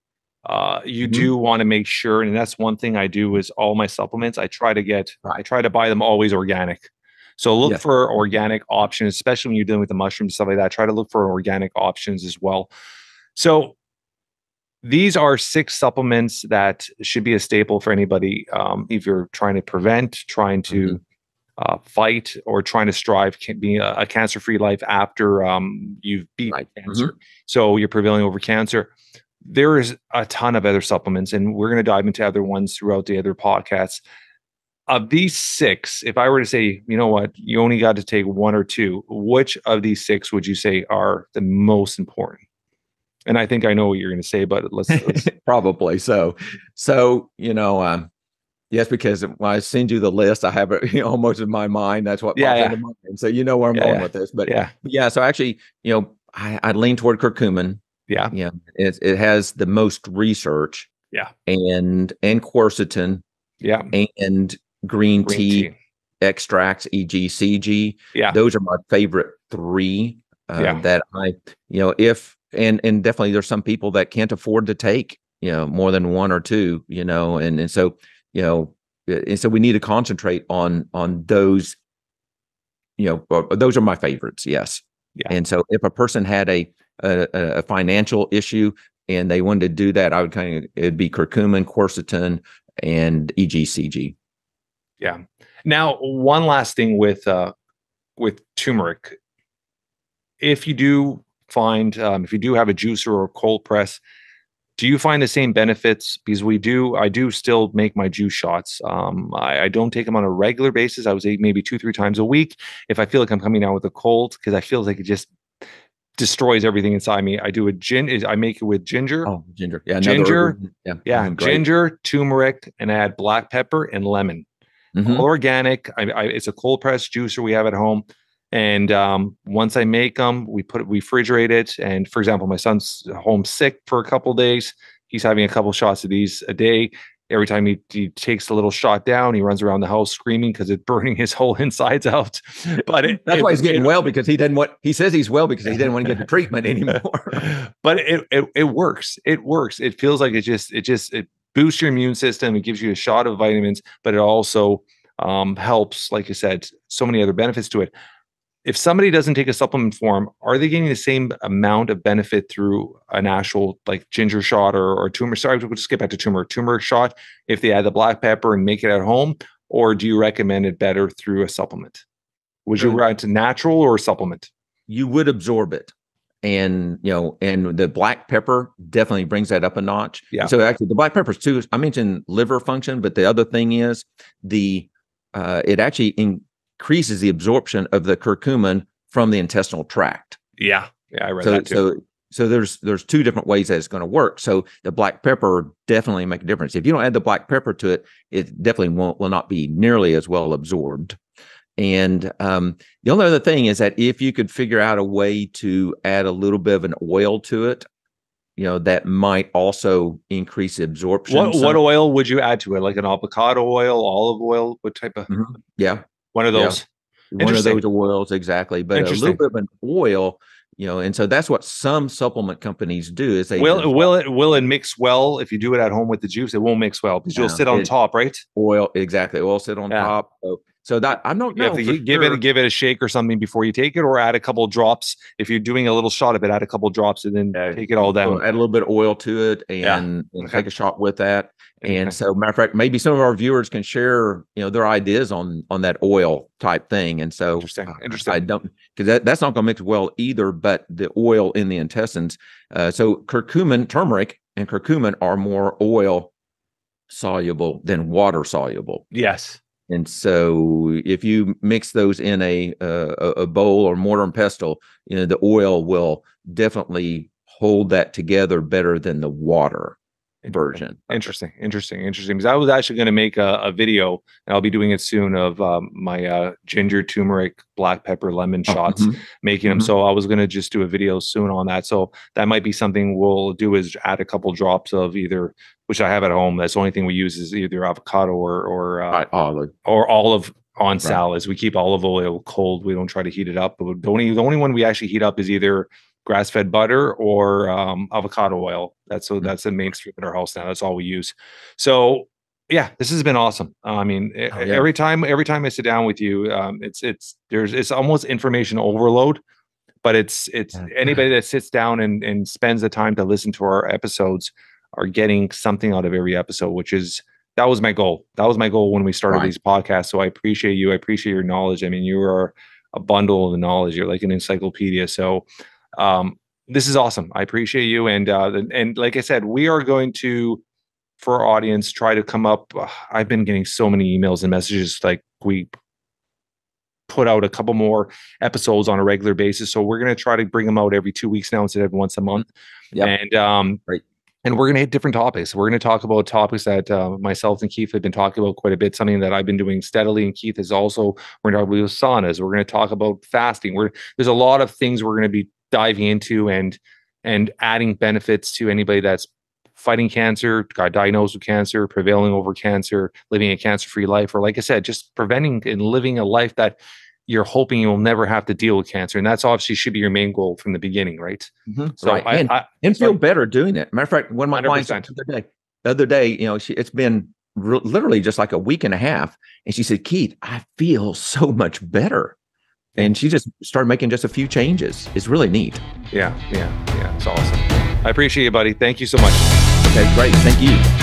Uh, you mm-hmm. do want to make sure, and that's one thing I do is all my supplements. I try to get, right. I try to buy them always organic. So look yeah. for organic options, especially when you're dealing with the mushrooms, stuff like that. Try to look for organic options as well. So these are six supplements that should be a staple for anybody. Um, if you're trying to prevent, trying to mm-hmm. uh, fight, or trying to strive can be a, a cancer-free life after um, you've beat right. cancer. Mm-hmm. So you're prevailing over cancer. There is a ton of other supplements, and we're going to dive into other ones throughout the other podcasts. Of these six, if I were to say, you know what, you only got to take one or two, which of these six would you say are the most important? And I think I know what you're going to say, but let's, let's... probably so. So, you know, um, yes, because when I send you the list, I have it, you know, almost in my mind. That's what pops yeah, yeah. into my mind. So you know where I'm yeah, going yeah. with this. But yeah. yeah, so actually, you know, I, I lean toward curcumin. Yeah. Yeah. It, it has the most research. Yeah. And, and quercetin. Yeah. And Green, green tea, tea extracts, E G C G. Yeah, those are my favorite three uh, yeah. that I, you know, if and and definitely there's some people that can't afford to take, you know, more than one or two, you know, and and so you know, and so we need to concentrate on on those. You know, those are my favorites. Yes, yeah. And so if a person had a a, a financial issue and they wanted to do that, I would kind of it'd be curcumin, quercetin, and E G C G. Yeah. Now, one last thing with uh, with turmeric. If you do find, um, if you do have a juicer or a cold press, do you find the same benefits? Because we do, I do still make my juice shots. Um, I, I don't take them on a regular basis. I was eating maybe two, three times a week. If I feel like I'm coming down with a cold, because I feel like it just destroys everything inside me. I do a gin. I make it with ginger. Oh, ginger. Yeah, ginger. Yeah, yeah ginger, turmeric, and I add black pepper and lemon. Mm-hmm. All organic. I, I, it's a cold press juicer we have at home, and um, once I make them, we put we refrigerate it. And for example, my son's home sick for a couple of days. He's having a couple of shots of these a day. Every time he, he takes a little shot down, he runs around the house screaming because it's burning his whole insides out. But it, that's it, why he's getting it, well because he didn't want. He says he's well because he didn't want to get the treatment anymore. But it, it it works. It works. It feels like it just it just it. boosts your immune system. It gives you a shot of vitamins, but it also um, helps, like I said, so many other benefits to it. If somebody doesn't take a supplement form, are they getting the same amount of benefit through an actual like ginger shot or, or turmeric? Sorry, we'll just skip back to turmeric, turmeric shot if they add the black pepper and make it at home, or do you recommend it better through a supplement? Would you recommend to natural or supplement? You would absorb it. And, you know, and the black pepper definitely brings that up a notch. Yeah. So actually the black peppers too, I mentioned liver function, but the other thing is the, uh, it actually increases the absorption of the curcumin from the intestinal tract. Yeah. Yeah. I read so, that too. So, so there's, there's two different ways that it's going to work. So the black pepper definitely make a difference. If you don't add the black pepper to it, it definitely won't, will not be nearly as well absorbed. And um, the only other thing is that if you could figure out a way to add a little bit of an oil to it, you know, that might also increase absorption. What, what oil would you add to it? Like an avocado oil, olive oil, what type of? Mm-hmm. Yeah. One of those. Yeah. One of those oils, exactly. But a little bit of an oil You know, and so that's what some supplement companies do. Is they will it, will it will it mix well if you do it at home with the juice? It won't mix well because yeah, you'll sit on it, top, right? Oil, exactly. It will sit on yeah. top. So, so that I don't know. You give sure. it give it a shake or something before you take it, or add a couple of drops. If you're doing a little shot of it, add a couple of drops and then okay. take it all down. Add a little bit of oil to it and, yeah. and okay. take a shot with that. And okay. so, matter of fact, maybe some of our viewers can share, you know, their ideas on on that oil type thing. And so, interesting, interesting. I don't because that, that's not going to mix well either. But the oil in the intestines, uh, so curcumin, turmeric, and curcumin are more oil soluble than water soluble. Yes. And so, if you mix those in a uh, a bowl or mortar and pestle, you know, the oil will definitely hold that together better than the water version. Interesting, interesting, interesting. Because I was actually going to make a, a video, and I'll be doing it soon, of um, my uh, ginger, turmeric, black pepper, lemon shots, oh, mm-hmm. making them. Mm-hmm. So I was going to just do a video soon on that. So that might be something we'll do, is add a couple drops of either, which I have at home. That's the only thing we use, is either avocado or or uh, right, olive or olive on right. salads. We keep olive oil cold. We don't try to heat it up. But the only the only one we actually heat up is either grass-fed butter or um, avocado oil. That's so that's the mainstream in our house now. That's all we use. So yeah, this has been awesome. Uh, I mean, oh, yeah. every time every time I sit down with you, um, it's it's there's it's almost information overload. But it's it's yeah. anybody that sits down and and spends the time to listen to our episodes are getting something out of every episode, which is that was my goal. That was my goal when we started right. these podcasts. So I appreciate you. I appreciate your knowledge. I mean, you are a bundle of knowledge. You're like an encyclopedia. So um this is awesome. I appreciate you, and uh and like I said, we are going to, for our audience, try to come up. uh, I've been getting so many emails and messages, like we put out a couple more episodes on a regular basis, so we're going to try to bring them out every two weeks now instead of once a month. Yep. And um right. and we're going to hit different topics. We're going to talk about topics that uh, myself and Keith have been talking about quite a bit, something that I've been doing steadily. And Keith is also, we're going to talk about saunas. We're going to talk about fasting. We're, there's a lot of things we're going to be diving into and and adding benefits to anybody that's fighting cancer, got diagnosed with cancer, prevailing over cancer, living a cancer-free life, or like I said, just preventing and living a life that you're hoping you'll never have to deal with cancer. And that's obviously should be your main goal from the beginning, right? Mm-hmm. So right. I, and, I, and feel so, better doing it. Matter of fact, one of my one hundred percent. Clients the other, day, the other day, you know, she, it's been re- literally just like a week and a half. And she said, Keith, I feel so much better. And she just started making just a few changes. It's really neat. Yeah, yeah, yeah. It's awesome. I appreciate you, buddy. Thank you so much. Okay, great. Thank you.